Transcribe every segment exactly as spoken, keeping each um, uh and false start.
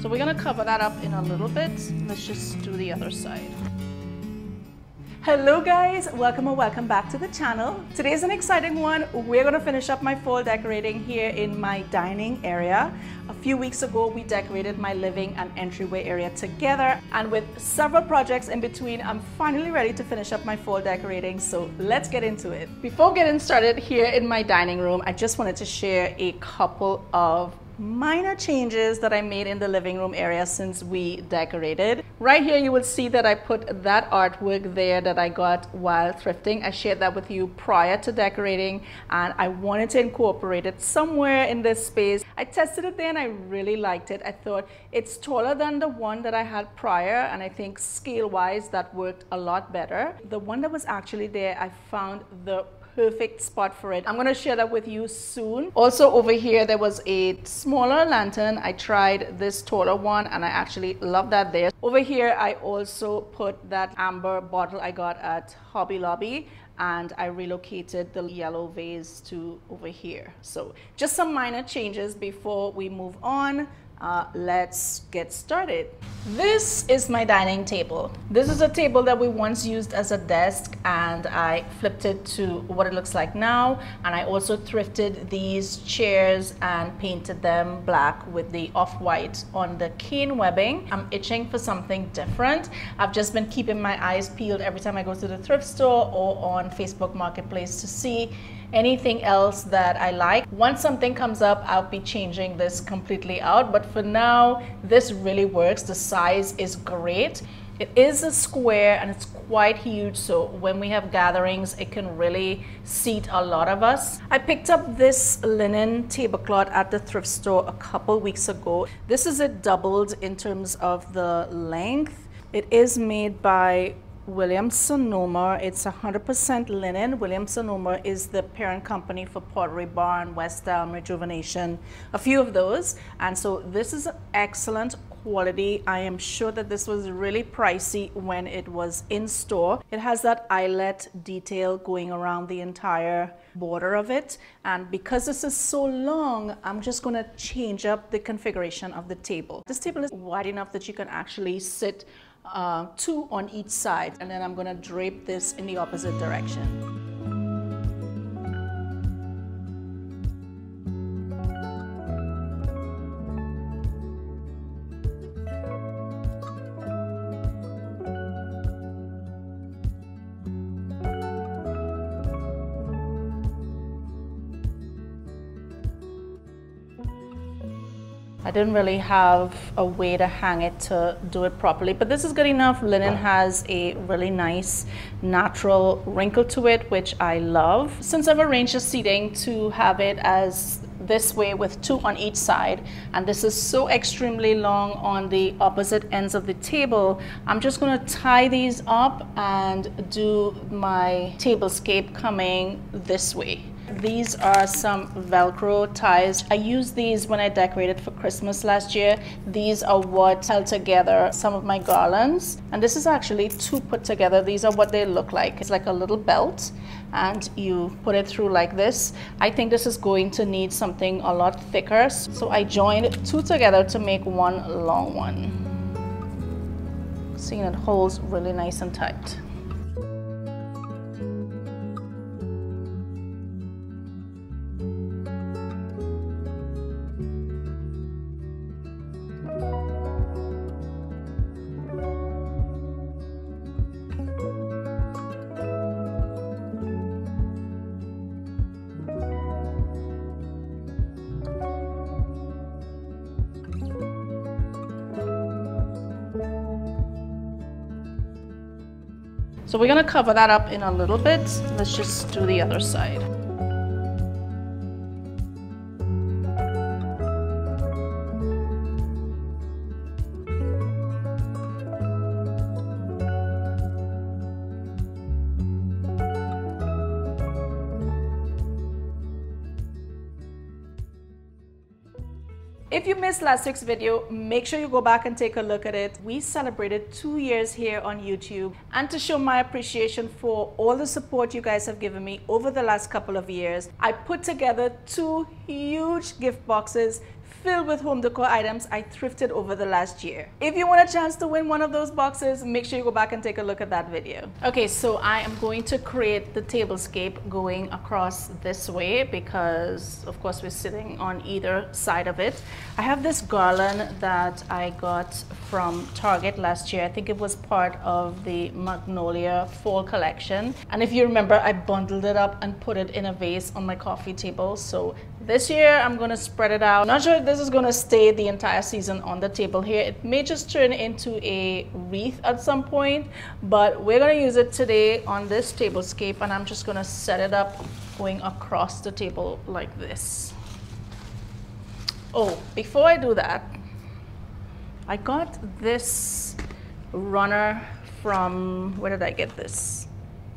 So we're gonna cover that up in a little bit. Let's just do the other side. Hello guys, welcome or welcome back to the channel. Today's an exciting one. We're gonna finish up my fall decorating here in my dining area. A few weeks ago, we decorated my living and entryway area together, and with several projects in between, I'm finally ready to finish up my fall decorating, so let's get into it. Before getting started here in my dining room, I just wanted to share a couple of minor changes that I made in the living room area since we decorated. Right here you will see that I put that artwork there that I got while thrifting. I shared that with you prior to decorating and I wanted to incorporate it somewhere in this space. I tested it there and I really liked it. I thought it's taller than the one that I had prior and I think scale-wise that worked a lot better. The one that was actually there, I found the perfect spot for it. I'm going to share that with you soon. Also over here there was a smaller lantern. I tried this taller one and I actually love that there. Over here I also put that amber bottle I got at Hobby Lobby and I relocated the yellow vase to over here. So just some minor changes before we move on. Uh, let's get started. This is my dining table. This is a table that we once used as a desk and I flipped it to what it looks like now, and I also thrifted these chairs and painted them black with the off-white on the cane webbing. I'm itching for something different. I've just been keeping my eyes peeled every time I go to the thrift store or on Facebook Marketplace to see anything else that I like. Once something comes up, I'll be changing this completely out, but for now this really works. The size is great. It is a square and it's quite huge, so when we have gatherings it can really seat a lot of us. I picked up this linen tablecloth at the thrift store a couple weeks ago. This is it doubled in terms of the length. It is made by Williams Sonoma. It's one hundred percent linen. Williams Sonoma is the parent company for Pottery Barn, West Elm, Rejuvenation, a few of those. And so this is excellent quality. I am sure that this was really pricey when it was in store. It has that eyelet detail going around the entire border of it, and because this is so long, I'm just going to change up the configuration of the table. This table is wide enough that you can actually sit Uh, two on each side, and then I'm gonna drape this in the opposite direction. I didn't really have a way to hang it to do it properly, but this is good enough. Linen has a really nice natural wrinkle to it, which I love. Since I've arranged the seating to have it as this way with two on each side, and this is so extremely long on the opposite ends of the table, I'm just going to tie these up and do my tablescape coming this way. These are some Velcro ties. I used these when I decorated for Christmas last year. These are what held together some of my garlands. And this is actually two put together. These are what they look like. It's like a little belt and you put it through like this. I think this is going to need something a lot thicker. So I joined two together to make one long one. Seeing it holds really nice and tight. So we're gonna cover that up in a little bit. Let's just do the other side. If you missed last week's video, make sure you go back and take a look at it. We celebrated two years here on YouTube, and to show my appreciation for all the support you guys have given me over the last couple of years, I put together two huge gift boxes filled with home decor items I thrifted over the last year. If you want a chance to win one of those boxes, make sure you go back and take a look at that video. Okay, so I am going to create the tablescape going across this way because of course we're sitting on either side of it. I have this garland that I got from Target last year. I think it was part of the Magnolia fall collection. And if you remember, I bundled it up and put it in a vase on my coffee table. So this year I'm gonna spread it out. I'm not sure if this is gonna stay the entire season on the table here. It may just turn into a wreath at some point, but we're gonna use it today on this tablescape, and I'm just gonna set it up going across the table like this. Oh, before I do that, I got this runner from, where did I get this?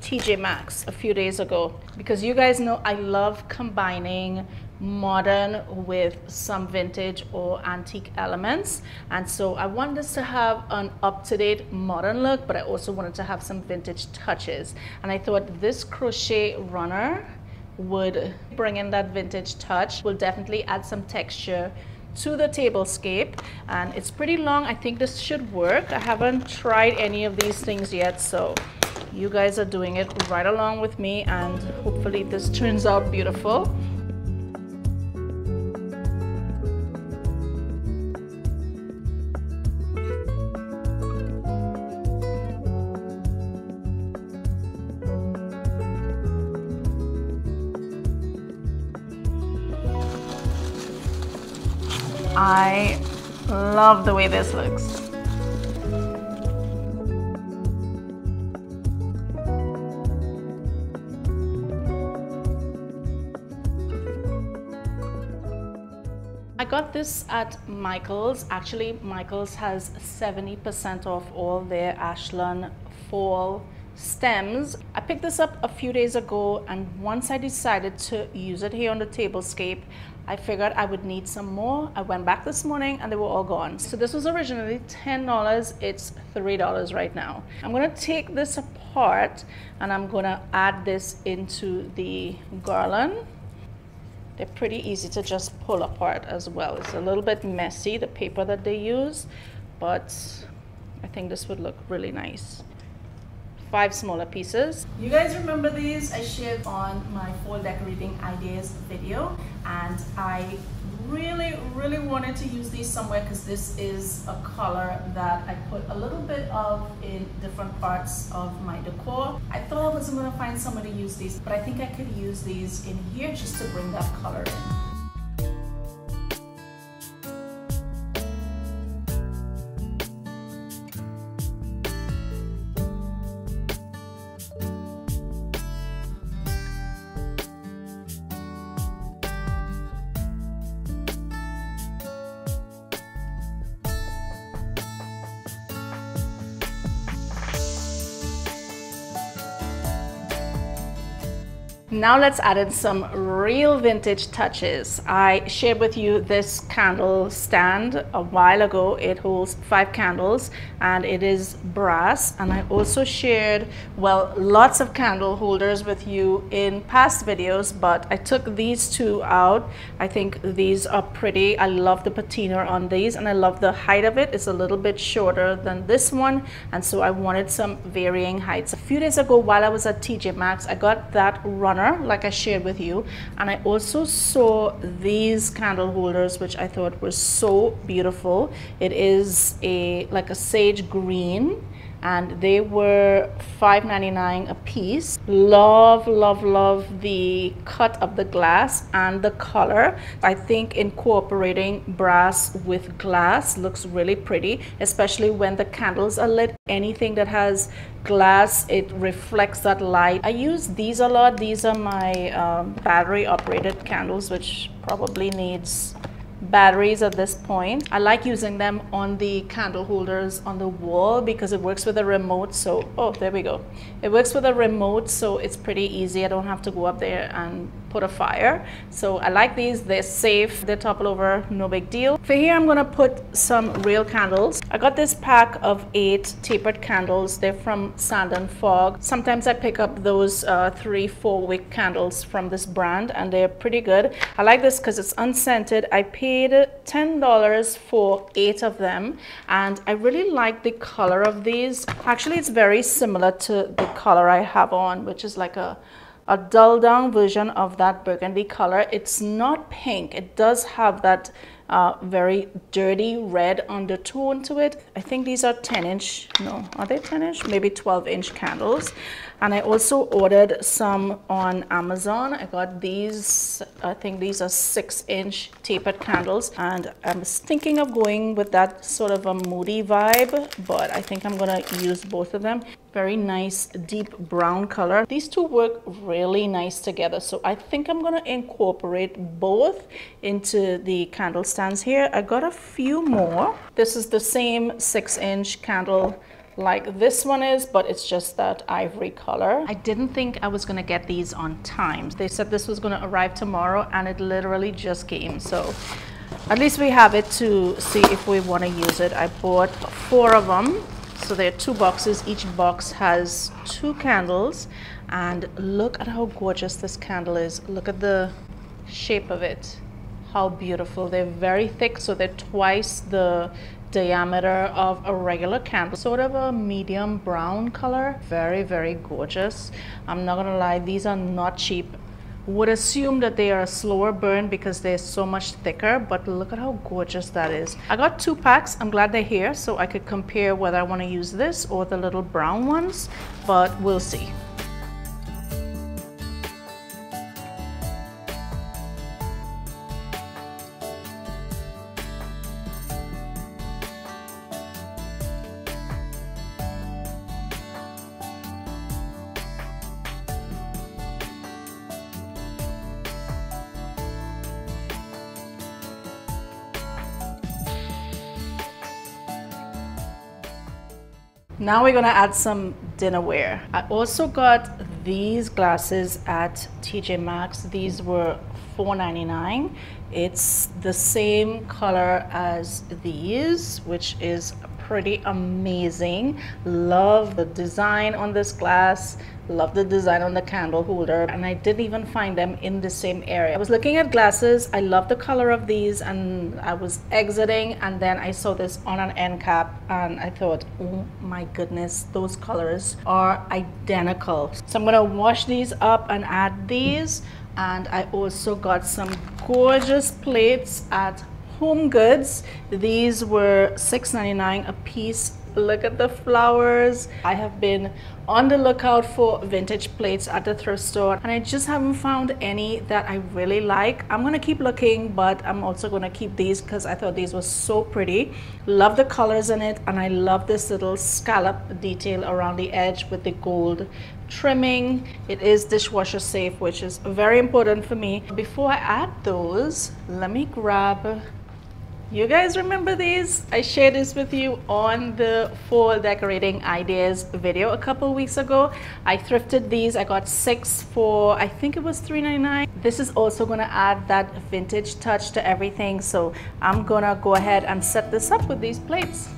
T J Maxx a few days ago, because you guys know I love combining modern with some vintage or antique elements, and so I wanted this to have an up-to-date modern look, but I also wanted to have some vintage touches, and I thought this crochet runner would bring in that vintage touch, will definitely add some texture to the tablescape. And it's pretty long. I think this should work. I haven't tried any of these things yet, so you guys are doing it right along with me, and hopefully this turns out beautiful. I love the way this looks. I got this at Michaels. Actually, Michaels has seventy percent off all their Ashland fall stems. I picked this up a few days ago, and once I decided to use it here on the tablescape, I figured I would need some more. I went back this morning and they were all gone. So this was originally ten dollars, it's three dollars right now. I'm gonna take this apart and I'm gonna add this into the garland. They're pretty easy to just pull apart as well. It's a little bit messy, the paper that they use, but I think this would look really nice. Five smaller pieces. You guys remember these? I shared on my fall decorating ideas video, and I really, really wanted to use these somewhere because this is a color that I put a little bit of in different parts of my decor. I thought I wasn't going to find someone to use these, but I think I could use these in here just to bring that color in. Now let's add in some real vintage touches. I shared with you this candle stand a while ago. It holds five candles and it is brass. And I also shared, well, lots of candle holders with you in past videos, but I took these two out. I think these are pretty. I love the patina on these and I love the height of it. It's a little bit shorter than this one. And so I wanted some varying heights. A few days ago while I was at T J Maxx, I got that runner like I shared with you, and I also saw these candle holders which I thought were so beautiful. It is a like a sage green, and they were five ninety-nine a piece. Love, love, love the cut of the glass and the color. I think incorporating brass with glass looks really pretty, especially when the candles are lit. Anything that has glass, it reflects that light. I use these a lot. These are my um, battery operated candles, which probably needs batteries at this point. I like using them on the candle holders on the wall because it works with a remote. So, oh, there we go. It works with a remote, so it's pretty easy. I don't have to go up there and put a fire. So I like these, they're safe, they topple over, no big deal. For here I'm gonna put some real candles. I got this pack of eight tapered candles, they're from Sand and Fog. Sometimes I pick up those uh, three, four wick candles from this brand and they're pretty good. I like this because it's unscented. I paid ten dollars for eight of them and I really like the color of these. Actually, it's very similar to the color I have on, which is like a a dull down version of that burgundy color. It's not pink, it does have that uh, very dirty red undertone to it. I think these are ten inch, no, are they ten inch? Maybe twelve inch candles. And I also ordered some on Amazon. I got these, I think these are six inch tapered candles. And I'm thinking of going with that sort of a moody vibe, but I think I'm gonna use both of them. Very nice deep brown color. These two work really nice together. So I think I'm gonna incorporate both into the candle stands here. I got a few more. This is the same six inch candle like this one is, but it's just that ivory color. I didn't think I was gonna get these on time. They said this was gonna arrive tomorrow and it literally just came. So at least we have it to see if we wanna use it. I bought four of them. So there are two boxes. Each box has two candles and look at how gorgeous this candle is. Look at the shape of it. How beautiful. They're very thick, so they're twice the diameter of a regular candle, sort of a medium brown color. Very, very gorgeous. I'm not gonna lie, these are not cheap. Would assume that they are a slower burn because they're so much thicker, but look at how gorgeous that is. I got two packs. I'm glad they're here so I could compare whether I want to use this or the little brown ones, but we'll see. Now we're gonna add some dinnerware. I also got these glasses at T J Maxx. These were four ninety-nine. It's the same color as these, which is pretty amazing. Love the design on this glass. Love the design on the candle holder. And I didn't even find them in the same area. I was looking at glasses. I love the color of these and I was exiting and then I saw this on an end cap and I thought, oh my goodness, those colors are identical. So I'm gonna wash these up and add these. And I also got some gorgeous plates at Home Goods. These were six ninety-nine a piece. Look at the flowers. I have been on the lookout for vintage plates at the thrift store and I just haven't found any that I really like. I'm gonna keep looking, but I'm also gonna keep these because I thought these were so pretty. Love the colors in it and I love this little scallop detail around the edge with the gold trimming. It is dishwasher safe, which is very important for me. Before I add those, let me grab, you guys remember these? I shared this with you on the fall decorating ideas video a couple weeks ago. I thrifted these. I got six for, I think it was three ninety-nine. This is also gonna add that vintage touch to everything. So I'm gonna go ahead and set this up with these plates.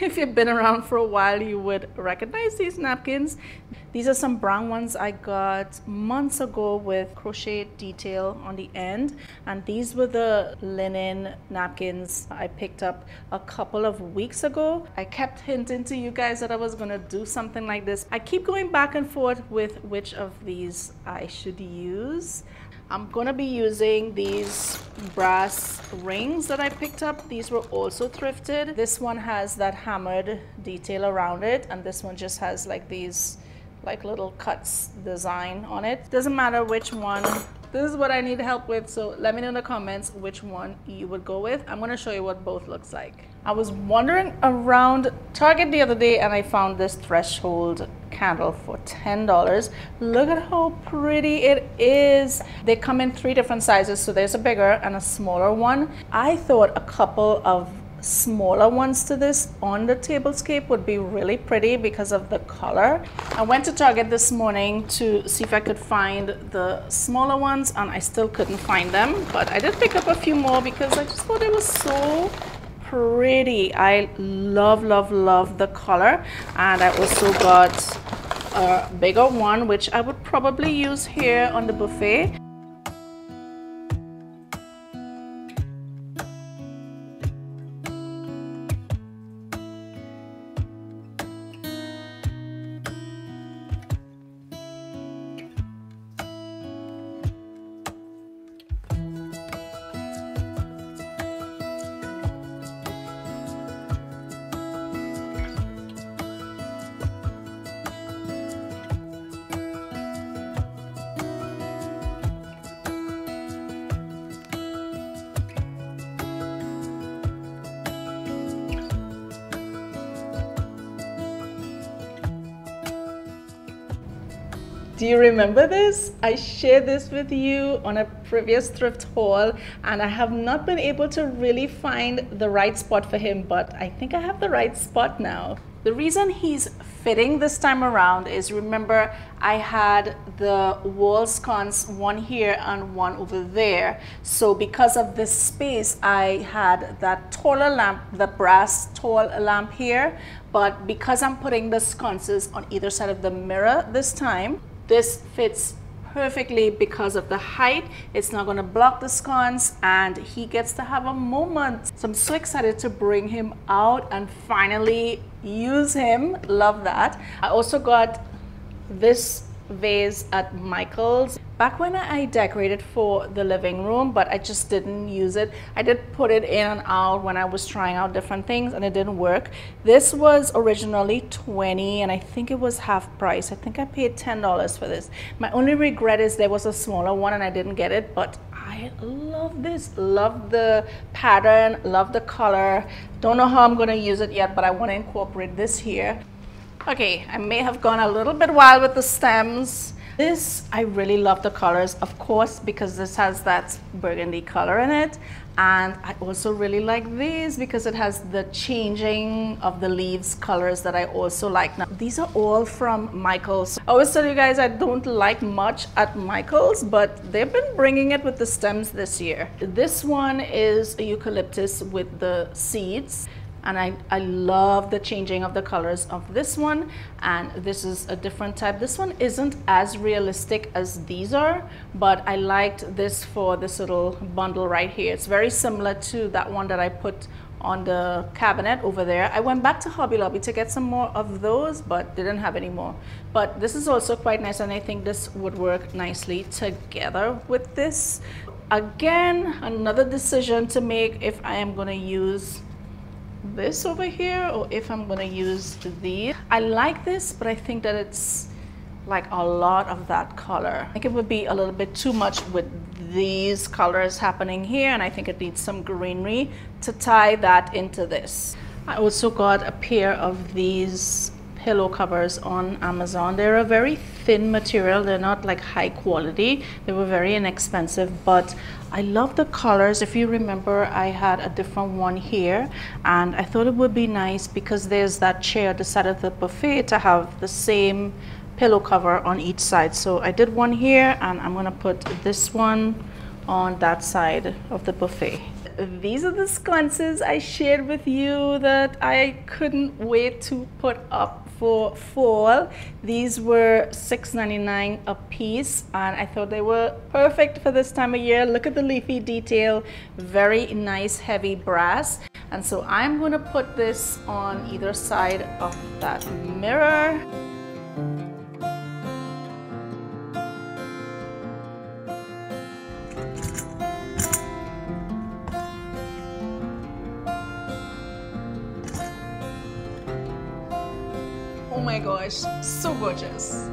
If you've been around for a while, you would recognize these napkins. These are some brown ones I got months ago with crochet detail on the end. And these were the linen napkins I picked up a couple of weeks ago. I kept hinting to you guys that I was gonna do something like this. I keep going back and forth with which of these I should use. I'm gonna be using these brass rings that I picked up. These were also thrifted. This one has that hammered detail around it and this one just has like these like little cuts design on it. Doesn't matter which one this is what I need help with, so let me know in the comments which one you would go with. I'm going to show you what both looks like. I was wandering around Target the other day and I found this Threshold candle for ten dollars. Look at how pretty it is. They come in three different sizes, so there's a bigger and a smaller one. I thought a couple of smaller ones to this on the tablescape would be really pretty because of the color. I went to Target this morning to see if I could find the smaller ones and I still couldn't find them, but I did pick up a few more because I just thought it was so pretty. I love love love the color, and I also got a bigger one which I would probably use here on the buffet. Do you remember this? I shared this with you on a previous thrift haul and I have not been able to really find the right spot for him, but I think I have the right spot now. The reason he's fitting this time around is, remember I had the wall sconce, one here and one over there, so because of this space I had that taller lamp, the brass tall lamp here, but because I'm putting the sconces on either side of the mirror this time, this fits perfectly because of the height. It's not going to block the sconce and he gets to have a moment. So I'm so excited to bring him out and finally use him. Love that. I also got this vase at Michaels. Back when I decorated for the living room, but I just didn't use it. I did put it in and out when I was trying out different things and it didn't work. This was originally twenty dollars and I think it was half price. I think I paid ten dollars for this. My only regret is there was a smaller one and I didn't get it, but I love this. Love the pattern, love the color. Don't know how I'm gonna use it yet, but I wanna incorporate this here. Okay, I may have gone a little bit wild with the stems. This, I really love the colors, of course, because this has that burgundy color in it. And I also really like these because it has the changing of the leaves colors that I also like. Now, these are all from Michaels. I always tell you guys I don't like much at Michaels, but they've been bringing it with the stems this year. This one is a eucalyptus with the seeds. And I, I love the changing of the colors of this one, and this is a different type. This one isn't as realistic as these are, but I liked this for this little bundle right here. It's very similar to that one that I put on the cabinet over there. I went back to Hobby Lobby to get some more of those, but didn't have any more. But this is also quite nice, and I think this would work nicely together with this. Again, another decision to make if I am gonna use this over here or if I'm gonna use these. I like this, but I think that it's like a lot of that color. I think it would be a little bit too much with these colors happening here, and I think it needs some greenery to tie that into this. I also got a pair of these pillow covers on Amazon. They're a very thin material. They're not like high quality. They were very inexpensive, but I love the colors. If you remember, I had a different one here and I thought it would be nice because there's that chair at the side of the buffet to have the same pillow cover on each side. So I did one here and I'm gonna put this one on that side of the buffet. These are the sconces I shared with you that I couldn't wait to put up for fall. These were six ninety-nine a piece and I thought they were perfect for this time of year. Look at the leafy detail, very nice heavy brass. And so I'm going to put this on either side of that mirror. Oh my gosh, so gorgeous.